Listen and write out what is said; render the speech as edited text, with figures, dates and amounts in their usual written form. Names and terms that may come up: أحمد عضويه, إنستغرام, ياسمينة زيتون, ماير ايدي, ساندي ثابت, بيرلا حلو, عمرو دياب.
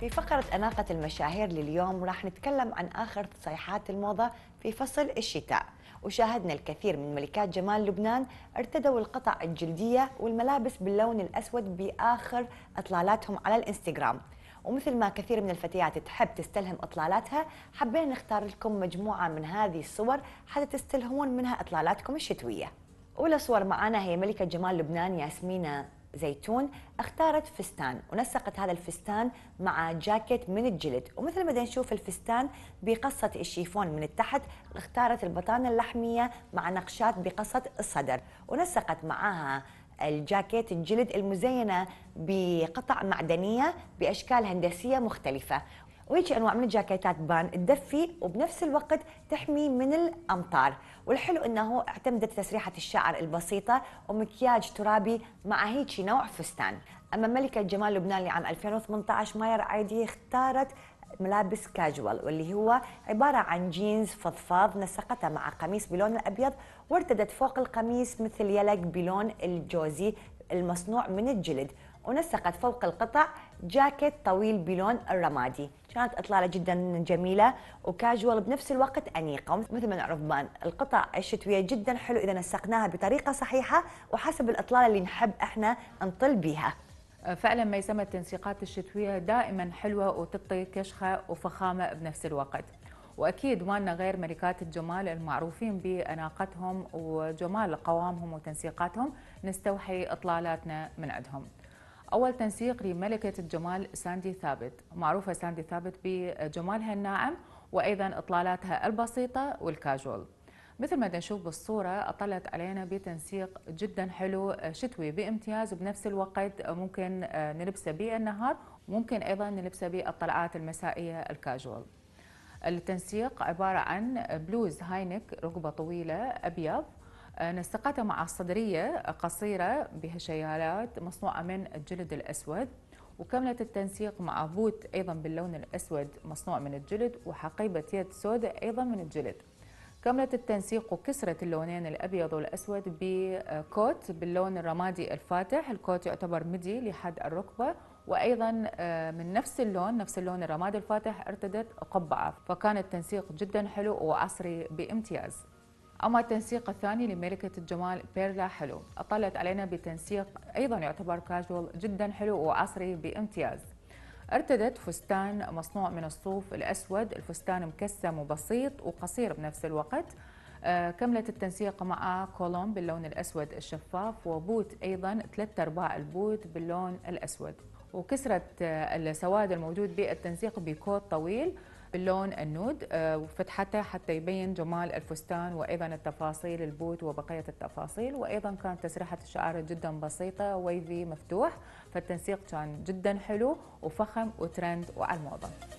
في فقرة أناقة المشاهير لليوم راح نتكلم عن آخر صيحات الموضة في فصل الشتاء، وشاهدنا الكثير من ملكات جمال لبنان ارتدوا القطع الجلدية والملابس باللون الأسود بآخر إطلالاتهم على الإنستغرام. ومثل ما كثير من الفتيات تحب تستلهم إطلالاتها، حبينا نختار لكم مجموعة من هذه الصور حتى تستلهمون منها إطلالاتكم الشتوية. أولى صور معنا هي ملكة جمال لبنان ياسمينة زيتون، اختارت فستان ونسقت هذا الفستان مع جاكيت من الجلد، ومثل ما نشوف الفستان بقصة الشيفون من التحت، اختارت البطانة اللحمية مع نقشات بقصة الصدر، ونسقت معها الجاكيت الجلد المزينة بقطع معدنية بأشكال هندسية مختلفة. وهيك انواع من الجاكيتات بان تدفي وبنفس الوقت تحمي من الامطار، والحلو انه اعتمدت تسريحه الشعر البسيطه ومكياج ترابي مع هيك نوع فستان. اما ملكه جمال لبنان عام 2018 ماير ايدي اختارت ملابس كاجوال، واللي هو عباره عن جينز فضفاض نسقته مع قميص بلون الابيض، وارتدت فوق القميص مثل يلق بلون الجوزي المصنوع من الجلد، ونسقت فوق القطع جاكيت طويل بلون الرمادي. كانت إطلالة جدا جميلة وكاجوال بنفس الوقت أنيقة. مثل ما نعرف بان القطع الشتوية جدا حلو إذا نسقناها بطريقة صحيحة وحسب الإطلالة اللي نحب احنا نطل بيها. فعلا ما يسمى التنسيقات الشتوية دائما حلوة وتعطي كشخة وفخامة بنفس الوقت. وأكيد وانا غير ملكات الجمال المعروفين بأناقتهم وجمال قوامهم وتنسيقاتهم نستوحي إطلالاتنا من عندهم. أول تنسيق لملكة الجمال ساندي ثابت، معروفة ساندي ثابت بجمالها الناعم وأيضا إطلالاتها البسيطة والكاجول. مثل ما نشوف بالصورة أطلت علينا بتنسيق جدا حلو شتوي بامتياز، وبنفس الوقت ممكن نلبسه بالنهار وممكن أيضا نلبسه بالطلعات المسائية الكاجول. التنسيق عبارة عن بلوز هاينك رقبة طويلة أبيض، نسقتها مع صدرية قصيرة بها شيالات مصنوعة من الجلد الأسود، وكملت التنسيق مع بوت أيضا باللون الأسود مصنوع من الجلد وحقيبة يد سوداء أيضا من الجلد. كملت التنسيق وكسرت اللونين الأبيض والأسود بكوت باللون الرمادي الفاتح، الكوت يعتبر مدي لحد الركبة، وأيضا من نفس اللون الرمادي الفاتح ارتدت قبعة، فكان التنسيق جدا حلو وعصري بامتياز. أما التنسيق الثاني لملكة الجمال بيرلا حلو، أطلت علينا بتنسيق أيضا يعتبر كاجوال جدا حلو وعصري بامتياز. ارتدت فستان مصنوع من الصوف الأسود، الفستان مكسم وبسيط وقصير بنفس الوقت، كملت التنسيق مع كولوم باللون الأسود الشفاف، وبوت أيضا 3/4 البوت باللون الأسود، وكسرت السواد الموجود بالتنسيق بكوت طويل باللون النود وفتحتها حتى يبين جمال الفستان وأيضا التفاصيل البوت وبقية التفاصيل، وأيضا كانت تسريحة الشعر جدا بسيطة ويفي مفتوح، فالتنسيق كان جدا حلو وفخم وترند وعلى الموضة.